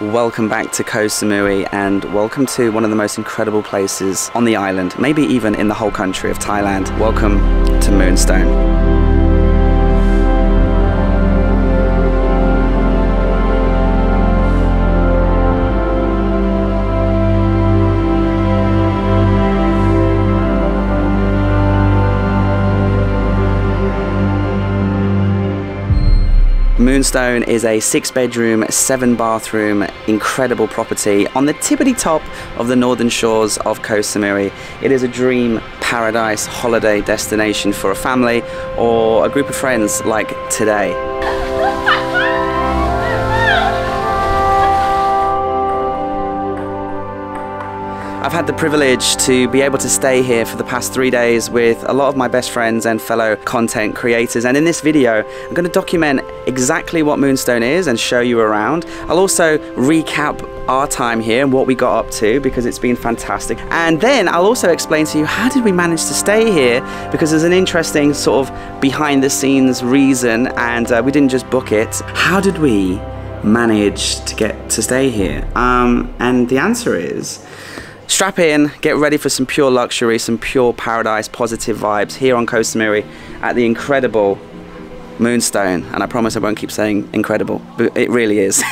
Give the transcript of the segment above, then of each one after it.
Welcome back to Koh Samui, and welcome to one of the most incredible places on the island, maybe even in the whole country of Thailand. Welcome to Moonstone. Moonstone is a 6-bedroom, 7-bathroom, incredible property on the tippity top of the northern shores of Koh Samui. It is a dream paradise holiday destination for a family or a group of friends like today. I've had the privilege to be able to stay here for the past 3 days with a lot of my best friends and fellow content creators, and in this video I'm going to document exactly what Moonstone is and show you around. I'll also recap our time here and what we got up to, because it's been fantastic, and then I'll also explain to you how did we manage to stay here, because there's an interesting sort of behind the scenes reason, and we didn't just book it. How did we manage to get to stay here? And the answer is, strap in, get ready for some pure luxury, some pure paradise, positive vibes here on Koh Samui at the incredible Moonstone. And I promise I won't keep saying incredible, but it really is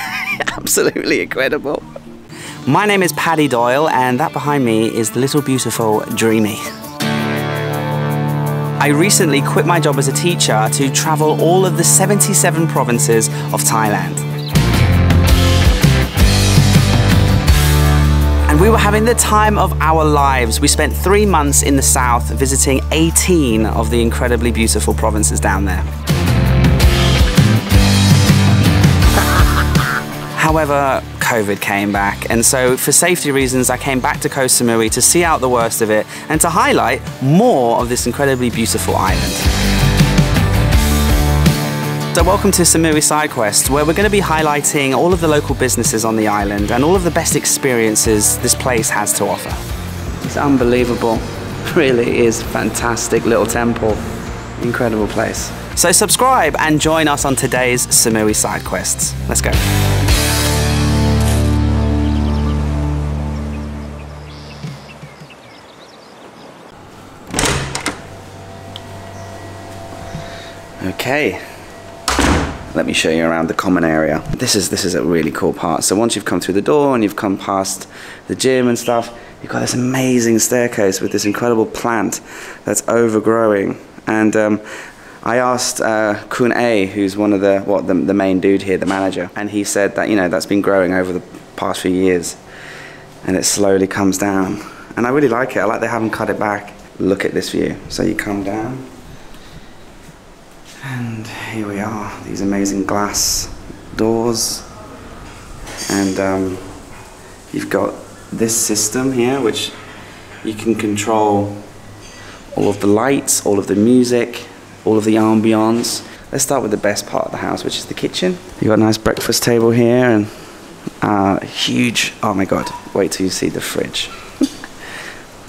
absolutely incredible. My name is Paddy Doyle, and that behind me is the little beautiful Dreamy. I recently quit my job as a teacher to travel all of the 77 provinces of Thailand. And we were having the time of our lives. We spent 3 months in the south visiting 18 of the incredibly beautiful provinces down there. However, COVID came back, and so for safety reasons I came back to Koh Samui to see out the worst of it and to highlight more of this incredibly beautiful island. So welcome to Samui Sidequests, where we're going to be highlighting all of the local businesses on the island and all of the best experiences this place has to offer. It's unbelievable. It really is a fantastic little temple. Incredible place. So subscribe and join us on today's Samui Sidequests. Let's go. Okay. Let me show you around the common area. This is a really cool part. So once you've come through the door and you've come past the gym and stuff, you've got this amazing staircase with this incredible plant that's overgrowing. And I asked Kun A, who's one of the main dude here, the manager, and he said that, you know, that's been growing over the past few years, and it slowly comes down. And I really like it. I like they haven't cut it back. Look at this view. So you come down. And here we are, these amazing glass doors, and you've got this system here which you can control all of the lights, all of the music, all of the ambience. Let's start with the best part of the house, which is the kitchen. You've got a nice breakfast table here, and huge, oh my god, wait till you see the fridge.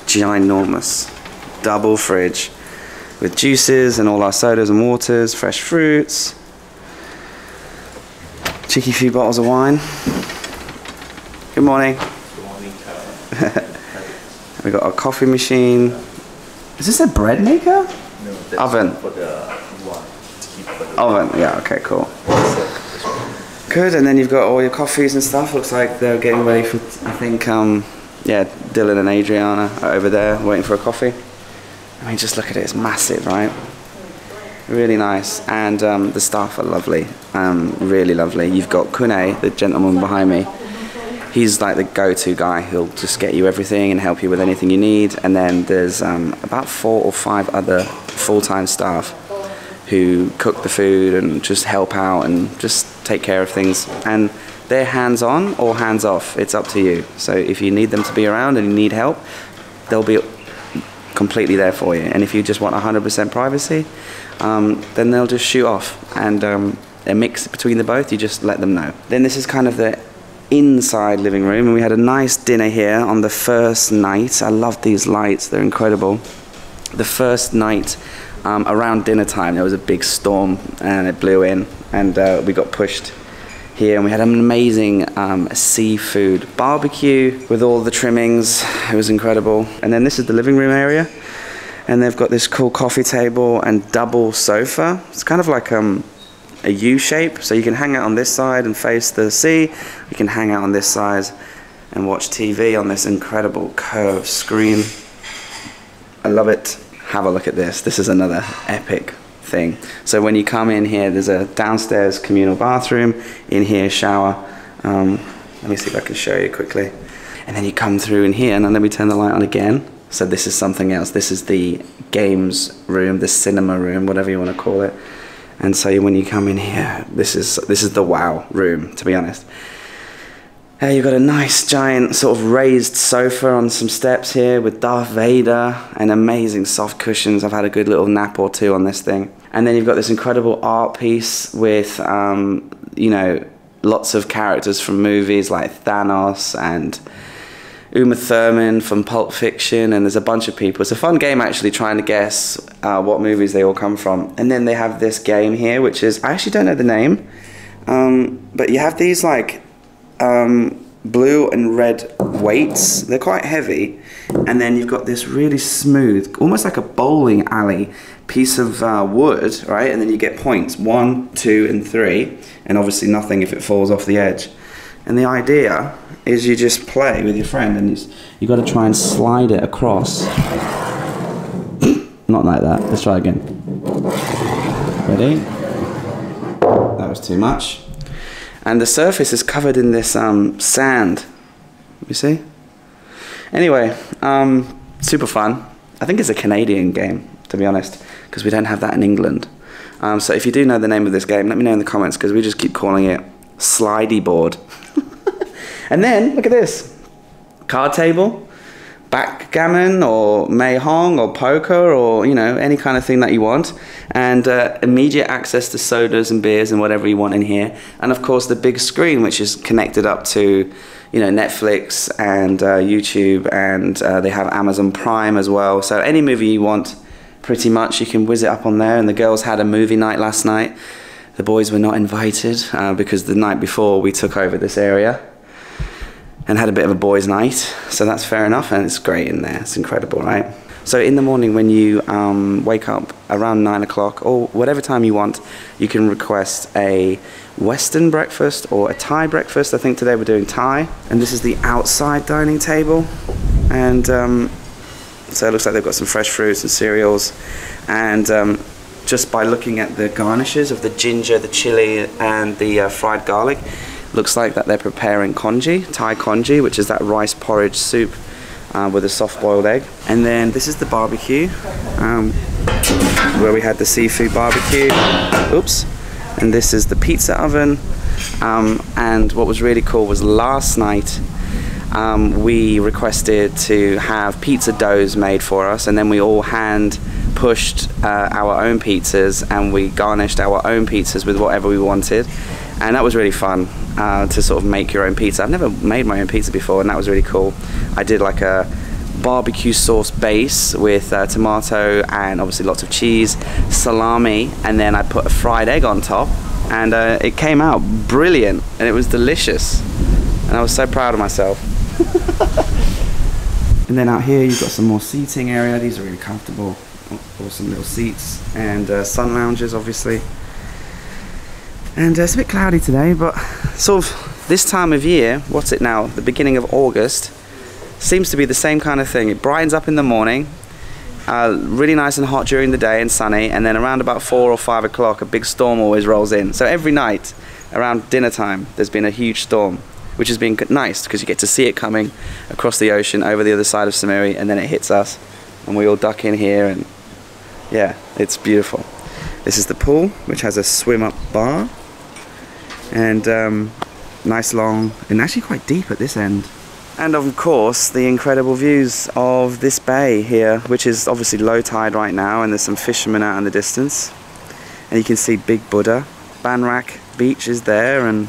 Ginormous, double fridge. With juices and all our sodas and waters, fresh fruits, cheeky few bottles of wine. Good morning. Good morning, Carl. We got our coffee machine. Is this a bread maker? No, that's oven. For the wine. Oven. Yeah. Okay. Cool. Good. And then you've got all your coffees and stuff. Looks like they're getting ready for. I think. Yeah, Dylan and Adriana are over there waiting for a coffee. I mean, just look at it, it's massive, right? Really nice, and the staff are lovely, really lovely. You've got Kun A, the gentleman behind me. He's like the go-to guy, he'll just get you everything and help you with anything you need. And then there's about 4 or 5 other full-time staff who cook the food and just help out and just take care of things. And they're hands-on or hands-off, it's up to you. So if you need them to be around and you need help, they'll be completely there for you. And if you just want 100% privacy, then they'll just shoot off, and a mix between the both, you just let them know. Then this is kind of the inside living room, and we had a nice dinner here on the first night. I love these lights, they're incredible. The first night, around dinner time, there was a big storm and it blew in, and we got pushed here, and we had an amazing seafood barbecue with all the trimmings. It was incredible. And then this is the living room area, and they've got this cool coffee table and double sofa. It's kind of like a U shape, so you can hang out on this side and face the sea. You can hang out on this side and watch TV on this incredible curved screen. I love it. Have a look at this. This is another epic thing. So when you come in here, there's a downstairs communal bathroom, in here shower. Let me see if I can show you quickly. And then you come through in here, and then let me turn the light on again. So this is something else. This is the games room, the cinema room, whatever you want to call it. And so when you come in here, this is the wow room, to be honest. You've got a nice giant sort of raised sofa on some steps here with Darth Vader and amazing soft cushions. I've had a good little nap or two on this thing. And then you've got this incredible art piece with, you know, lots of characters from movies like Thanos and Uma Thurman from Pulp Fiction, and there's a bunch of people. It's a fun game actually, trying to guess what movies they all come from. And then they have this game here, which is, I actually don't know the name, but you have these like blue and red weights. They're quite heavy, and then you've got this really smooth, almost like a bowling alley piece of wood, right? And then you get points, 1, 2, and 3, and obviously nothing if it falls off the edge. And the idea is you just play with your friend, and you got to try and slide it across. Not like that. Let's try again. Ready? That was too much. And the surface is covered in this sand. You see? Anyway, super fun. I think it's a Canadian game, to be honest, because we don't have that in England. So if you do know the name of this game, let me know in the comments, because we just keep calling it Slidey Board. And then, look at this. Card table, backgammon, or mahjong, or poker, or, you know, any kind of thing that you want. And immediate access to sodas and beers and whatever you want in here. And of course, the big screen, which is connected up to, you know, Netflix and YouTube, and they have Amazon Prime as well. So any movie you want, pretty much, you can whiz it up on there. And the girls had a movie night last night. The boys were not invited because the night before we took over this area and had a bit of a boys' night. So that's fair enough, and it's great in there. It's incredible, right? So in the morning when you wake up around 9 o'clock or whatever time you want, you can request a Western breakfast or a Thai breakfast. I think today we're doing Thai. And this is the outside dining table. And so it looks like they've got some fresh fruits and cereals. And just by looking at the garnishes of the ginger, the chili, and the fried garlic, looks like that they're preparing congee, Thai congee, which is that rice porridge soup with a soft-boiled egg. And then this is the barbecue, where we had the seafood barbecue. Oops. And this is the pizza oven. And what was really cool was last night, we requested to have pizza doughs made for us, and then we all hand pushed our own pizzas, and we garnished our own pizzas with whatever we wanted. And that was really fun to sort of make your own pizza. I've never made my own pizza before, and that was really cool. I did like a barbecue sauce base with tomato and obviously lots of cheese, salami, and then I put a fried egg on top, and it came out brilliant, and it was delicious, and I was so proud of myself. And then out here you've got some more seating area. These are really comfortable, awesome little seats, and sun lounges obviously. And it's a bit cloudy today, but sort of this time of year, what's it now, the beginning of August, seems to be the same kind of thing. It brightens up in the morning, really nice and hot during the day and sunny, and then around about 4 or 5 o'clock a big storm always rolls in. So every night around dinner time there's been a huge storm, which has been nice because you get to see it coming across the ocean over the other side of Samui, and then it hits us and we all duck in here, and yeah, it's beautiful. This is the pool, which has a swim up bar, and nice long, and actually quite deep at this end. And of course the incredible views of this bay here, which is obviously low tide right now, and there's some fishermen out in the distance, and you can see Big Buddha. Banrak Beach is there, and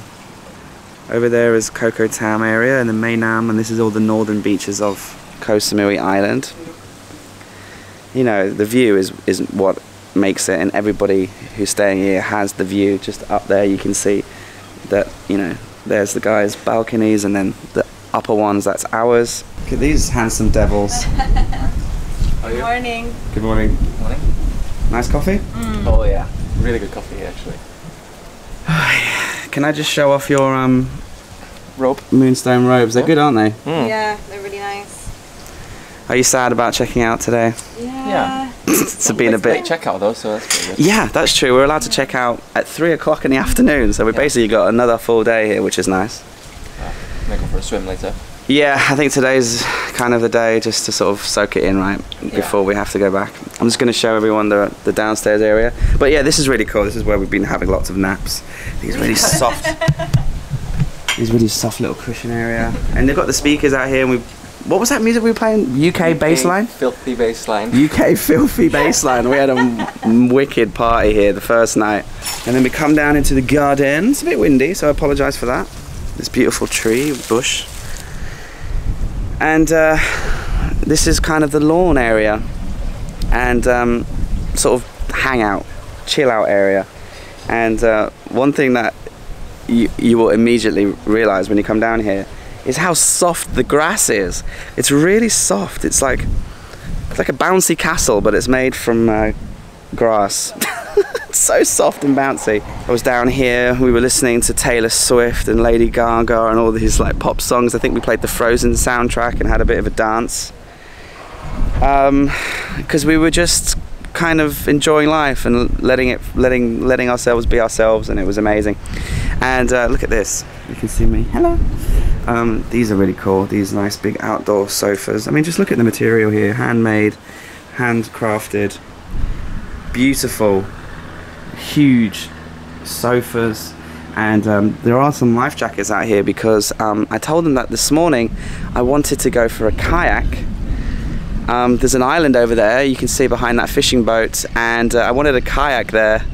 over there is Coco Tam area and the Mainam, and this is all the northern beaches of Koh Samui Island. You know, the view is what makes it, and everybody who's staying here has the view. Just up there you can see that, you know, there's the guys' balconies, and then the upper ones, that's ours. Look at these handsome devils. Good morning. Good morning. Good morning. Nice coffee? Mm. Oh yeah, really good coffee actually. Can I just show off your robe? Moonstone robes, they're good, aren't they? Mm. Yeah, they're really nice. Are you sad about checking out today? Yeah. It's been a bit. Check out though, so that's pretty good. Yeah, that's true. We're allowed to check out at 3 o'clock in the afternoon, so we basically got another full day here, which is nice. Make up for a swim later. Yeah, I think today's kind of the day just to sort of soak it in, right, before we have to go back. I'm just going to show everyone the downstairs area. But yeah, this is really cool. This is where we've been having lots of naps. These really soft, these really soft little cushion area. And they've got the speakers out here, and we've. What was that music we were playing? UK Bassline? Filthy Bassline. UK Filthy Bassline. We had a wicked party here the first night. And then we come down into the garden. It's a bit windy, so I apologise for that. This beautiful tree, bush. And this is kind of the lawn area. And sort of hangout, chill out area. And one thing that you will immediately realise when you come down here is how soft the grass is. It's really soft. It's like a bouncy castle, but it's made from grass. It's so soft and bouncy. I was down here, we were listening to Taylor Swift and Lady Gaga and all these like pop songs. I think we played the Frozen soundtrack and had a bit of a dance. Because we were just kind of enjoying life and letting ourselves be ourselves, and it was amazing. And look at this. You can see me. Hello. These are really cool, these nice big outdoor sofas. I mean, just look at the material here, handmade, handcrafted, beautiful, huge sofas. And there are some life jackets out here because I told them that this morning I wanted to go for a kayak. There's an island over there, you can see behind that fishing boat, and I wanted a kayak there.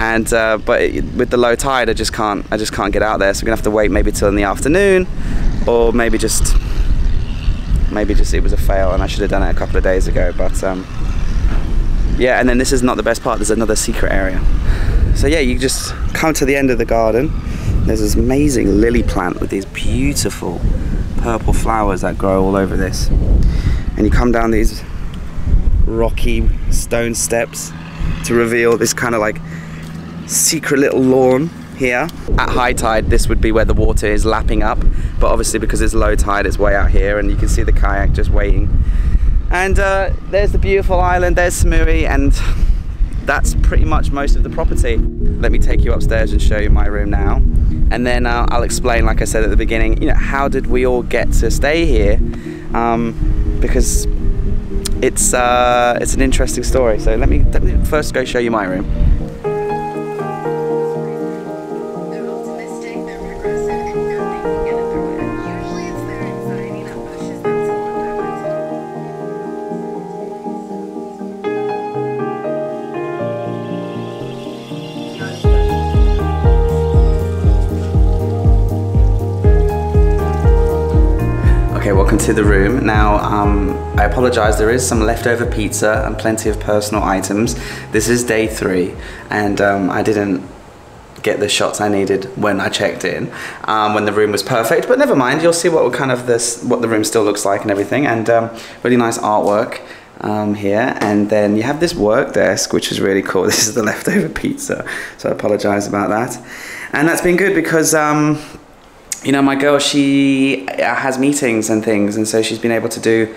And but with the low tide, I just can't get out there, so we're gonna have to wait maybe till in the afternoon, or maybe just it was a fail and I should have done it a couple of days ago. But yeah, and then this is not the best part, there's another secret area. So yeah, you just come to the end of the garden. There's this amazing lily plant with these beautiful purple flowers that grow all over this, and you come down these rocky stone steps to reveal this kind of like secret little lawn here. At high tide, this would be where the water is lapping up, but obviously because it's low tide, it's way out here, and you can see the kayak just waiting. And there's the beautiful island, there's Samui, and that's pretty much most of the property. Let me take you upstairs and show you my room now, and then I'll explain, like I said at the beginning, you know, how did we all get to stay here, because it's an interesting story. So let me first go show you my room. To the room now. I apologize, there is some leftover pizza and plenty of personal items. This is day 3, and I didn't get the shots I needed when I checked in, when the room was perfect, but never mind, you'll see what kind of this, what the room still looks like and everything. And really nice artwork here, and then you have this work desk, which is really cool. This is the leftover pizza, so I apologize about that. And that's been good because you know, my girl, she has meetings and things, and so she's been able to do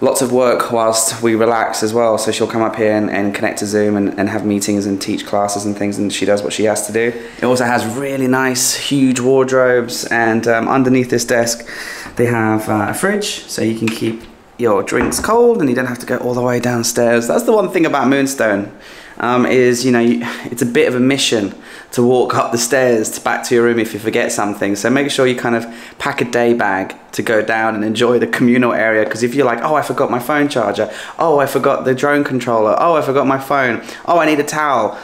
lots of work whilst we relax as well. So she'll come up here and connect to Zoom and have meetings and teach classes and things, and she does what she has to do. It also has really nice, huge wardrobes, and underneath this desk, they have a fridge, so you can keep your drinks cold and you don't have to go all the way downstairs. That's the one thing about Moonstone. Is, you know, it's a bit of a mission to walk up the stairs to back to your room if you forget something. So make sure you kind of pack a day bag to go down and enjoy the communal area, because if you're like, oh, I forgot my phone charger, oh, I forgot the drone controller, oh, I forgot my phone, oh, I need a towel.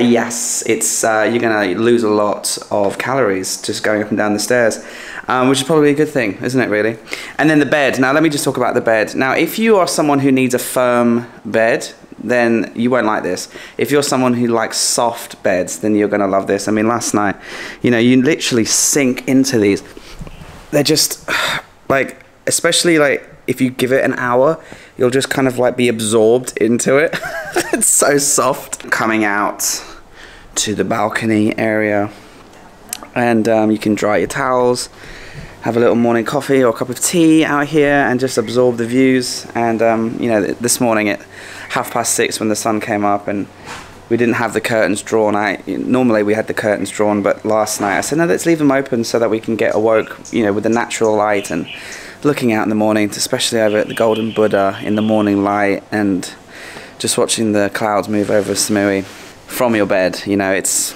Yes, it's you're gonna lose a lot of calories just going up and down the stairs, which is probably a good thing, isn't it, really? And then the bed. Now let me just talk about the bed. Now if you are someone who needs a firm bed, then you won't like this. If you're someone who likes soft beds, then you're going to love this. I mean, last night, you know, you literally sink into these. They're just like, especially like if you give it an hour, you'll just kind of like be absorbed into it. It's so soft. Coming out to the balcony area, and you can dry your towels, have a little morning coffee or a cup of tea out here and just absorb the views. And you know, this morning at 6:30 when the sun came up and we didn't have the curtains drawn. Normally we had the curtains drawn, but last night I said, no, let's leave them open so that we can get awoke, you know, with the natural light and looking out in the morning, especially over at the Golden Buddha in the morning light and just watching the clouds move over Samui from your bed. You know, it's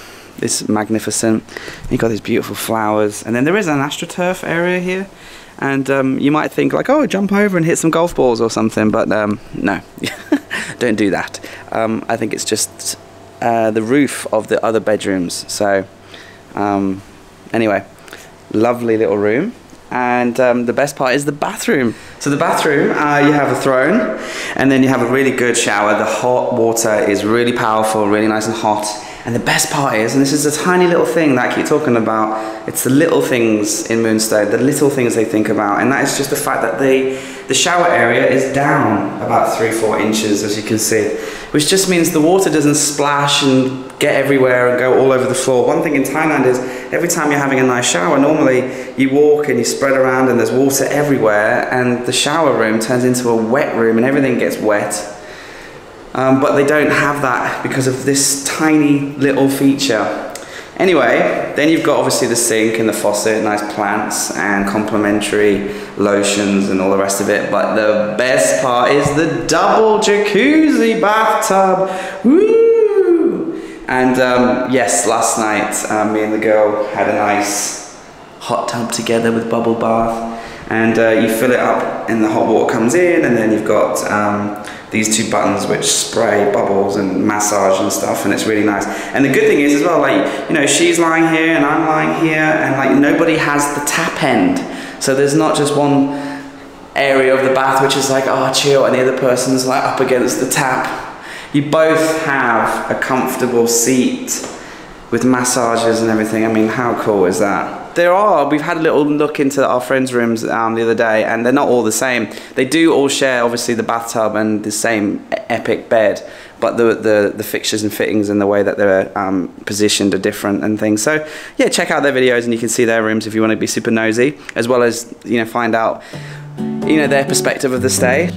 magnificent. You've got these beautiful flowers. And then there is an AstroTurf area here. And you might think like, oh, jump over and hit some golf balls or something. But no, don't do that. I think it's just the roof of the other bedrooms. So anyway, lovely little room. And the best part is the bathroom. So the bathroom, you have a throne and then you have a really good shower. The hot water is really powerful, really nice and hot. And the best part is, and this is a tiny little thing that I keep talking about, it's the little things in Moonstone, the little things they think about, and that is just the fact that the shower area is down about 3-4 inches, as you can see, which just means the water doesn't splash and get everywhere and go all over the floor. One thing in Thailand is every time you're having a nice shower, normally you walk and you spread around and there's water everywhere, and the shower room turns into a wet room and everything gets wet. But they don't have that because of this tiny little feature. Anyway, then you've got obviously the sink and the faucet, nice plants and complimentary lotions and all the rest of it. But the best part is the double jacuzzi bathtub. Woo! And yes, last night me and the girl had a nice hot tub together with bubble bath. And you fill it up and the hot water comes in, and then you've got these two buttons which spray bubbles and massage and stuff, and it's really nice. And the good thing is as well, like, you know, she's lying here and I'm lying here, and like nobody has the tap end. So there's not just one area of the bath which is like, oh, chill, and the other person's like up against the tap. You both have a comfortable seat with massages and everything. I mean, how cool is that? We've had a little look into our friends' rooms the other day, and they're not all the same. They do all share, obviously, the bathtub and the same epic bed, but the fixtures and fittings and the way that they're positioned are different and things. So, yeah, check out their videos and you can see their rooms if you want to be super nosy, as well as, you know, find out, you know, their perspective of the stay.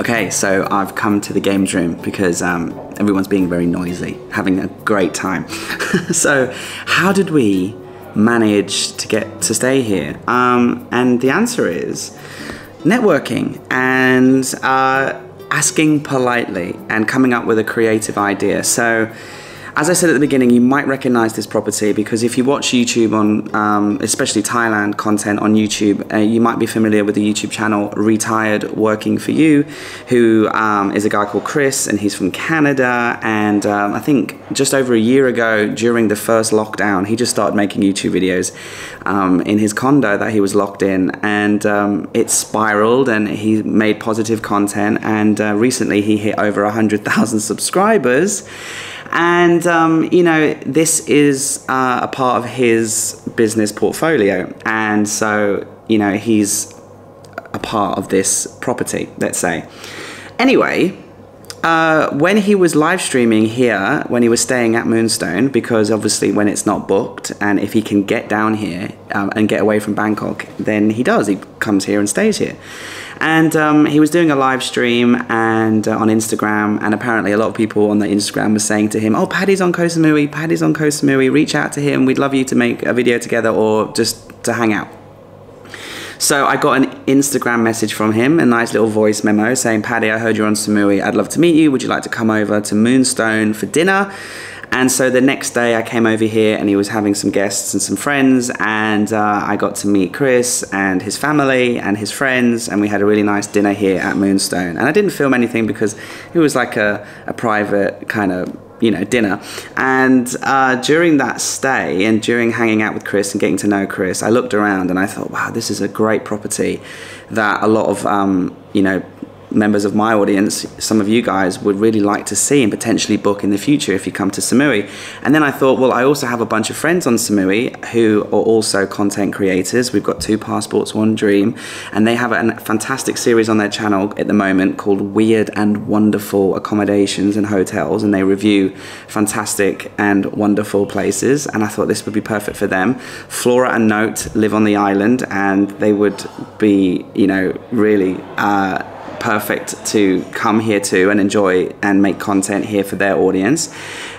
Okay, so I've come to the games room because everyone's being very noisy, having a great time. So how did we manage to get to stay here? And the answer is networking and asking politely and coming up with a creative idea. So as I said at the beginning, you might recognize this property because if you watch YouTube on, especially Thailand content on YouTube, you might be familiar with the YouTube channel Retired Working For You, who is a guy called Chris, and he's from Canada. And I think just over a year ago, during the first lockdown, he just started making YouTube videos in his condo that he was locked in. And it spiraled and he made positive content. And recently he hit over 100,000 subscribers. And, you know, this is a part of his business portfolio. And so, you know, he's a part of this property, let's say. Anyway, when he was live streaming here, when he was staying at Moonstone, because obviously when it's not booked and if he can get down here and get away from Bangkok, then he does. He comes here and stays here. And he was doing a live stream and on Instagram, and apparently a lot of people on the Instagram were saying to him, oh, Paddy's on Koh Samui, Paddy's on Koh Samui, reach out to him, we'd love you to make a video together or just to hang out. So I got an Instagram message from him, a nice little voice memo saying, Paddy, I heard you're on Samui, I'd love to meet you, would you like to come over to Moonstone for dinner? And so the next day I came over here and he was having some guests and some friends, and I got to meet Chris and his family and his friends, and we had a really nice dinner here at Moonstone. And I didn't film anything because it was like a private kind of you know, dinner. And during that stay and during hanging out with Chris and getting to know Chris, I looked around and I thought, wow, this is a great property that a lot of, you know, members of my audience, some of you guys, would really like to see and potentially book in the future if you come to Samui. And then I thought, well, I also have a bunch of friends on Samui who are also content creators. We've got Two Passports, One Dream, and they have a fantastic series on their channel at the moment called Weird and Wonderful Accommodations and Hotels, and they review fantastic and wonderful places, and I thought this would be perfect for them. Flora and Note live on the island, and they would be, you know, really perfect to come here to and enjoy and make content here for their audience.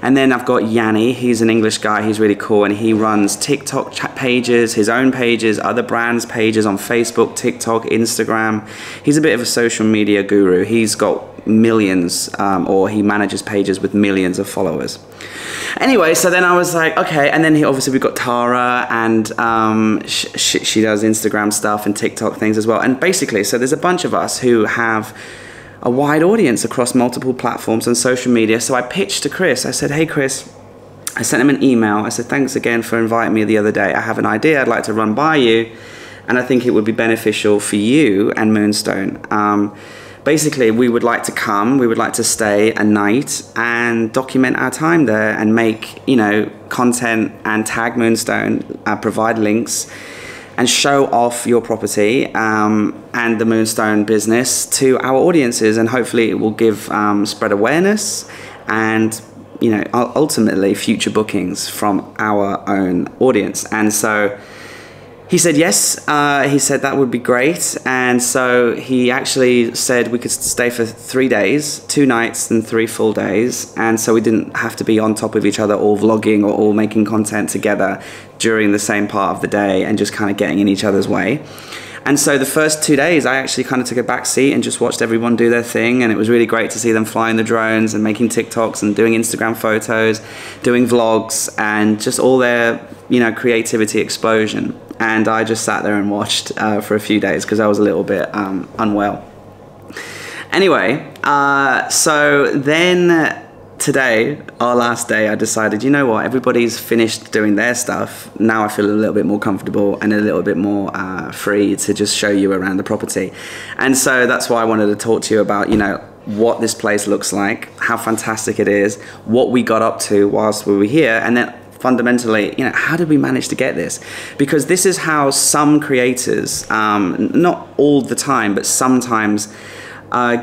And then I've got Yanni, he's an English guy, he's really cool, and he runs TikTok pages, his own pages, other brands' pages on Facebook, TikTok, Instagram. He's a bit of a social media guru. He's got millions, or he manages pages with millions of followers. Anyway, so then I was like, okay. And then obviously we've got Tara, and she does Instagram stuff and TikTok things as well. And basically, so there's a bunch of us who have a wide audience across multiple platforms and social media. So I pitched to Chris. I said, hey Chris, I sent him an email. I said, thanks again for inviting me the other day. I have an idea I'd like to run by you, and I think it would be beneficial for you and Moonstone. Basically, we would like to come, we would like to stay a night and document our time there and make, you know, content and tag Moonstone, provide links and show off your property and the Moonstone business to our audiences, and hopefully it will give spread awareness and, you know, ultimately future bookings from our own audience. And so he said yes, he said that would be great, and so he actually said we could stay for 3 days, 2 nights and 3 full days, and so we didn't have to be on top of each other all vlogging or all making content together during the same part of the day and just kind of getting in each other's way. And so the first 2 days I actually kind of took a back seat and just watched everyone do their thing, and it was really great to see them flying the drones and making TikToks and doing Instagram photos, doing vlogs, and just all their, you know, creativity explosion. And I just sat there and watched for a few days because I was a little bit unwell. Anyway, so then today, our last day, I decided, you know what, everybody's finished doing their stuff. Now I feel a little bit more comfortable and a little bit more free to just show you around the property. And so that's why I wanted to talk to you about, you know, what this place looks like, how fantastic it is, what we got up to whilst we were here, and then fundamentally, you know, how did we manage to get this? Because this is how some creators, not all the time, but sometimes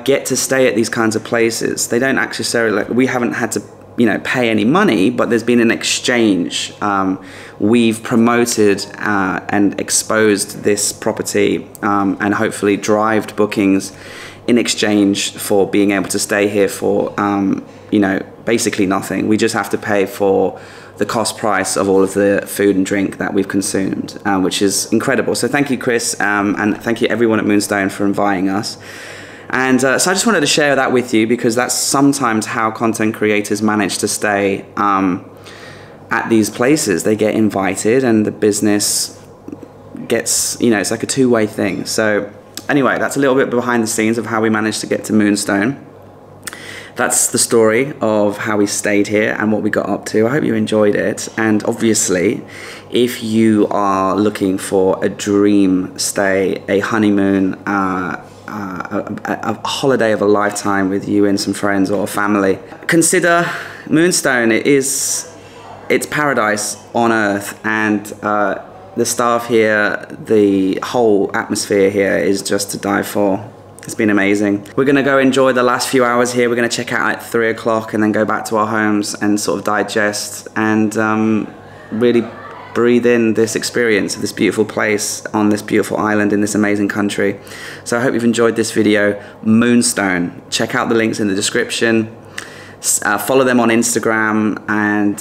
get to stay at these kinds of places. They don't necessarily, like, we haven't had to, you know, pay any money, but there's been an exchange. We've promoted and exposed this property and hopefully drived bookings in exchange for being able to stay here for, you know, basically nothing. We just have to pay for the cost price of all of the food and drink that we've consumed, which is incredible. So thank you, Chris, and thank you everyone at Moonstone for inviting us. And so I just wanted to share that with you, because that's sometimes how content creators manage to stay at these places. They get invited and the business gets, you know, it's like a two-way thing. So anyway, that's a little bit behind the scenes of how we managed to get to Moonstone. That's the story of how we stayed here and what we got up to. I hope you enjoyed it. And obviously, if you are looking for a dream stay, a honeymoon, a holiday of a lifetime with you and some friends or family, consider Moonstone. It's paradise on earth, and the staff here, the whole atmosphere here is just to die for. It's been amazing. We're gonna go enjoy the last few hours here. We're gonna check out at 3 o'clock and then go back to our homes and sort of digest and really breathe in this experience of this beautiful place on this beautiful island in this amazing country. So I hope you've enjoyed this video. Moonstone. Check out the links in the description. Follow them on Instagram and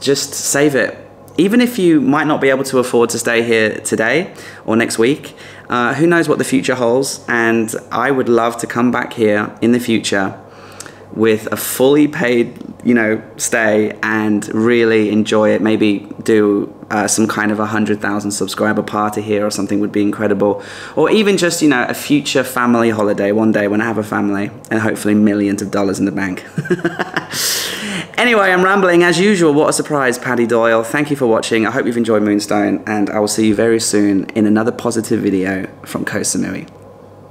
just save it. Even if you might not be able to afford to stay here today or next week, who knows what the future holds, and I would love to come back here in the future with a fully paid you know, stay and really enjoy it. Maybe do some kind of 100,000 subscriber party here or something would be incredible. Or even just, you know, a future family holiday one day when I have a family and hopefully millions of dollars in the bank. Anyway, I'm rambling as usual. What a surprise, Paddy Doyle. Thank you for watching. I hope you've enjoyed Moonstone, and I will see you very soon in another positive video from Koh Samui.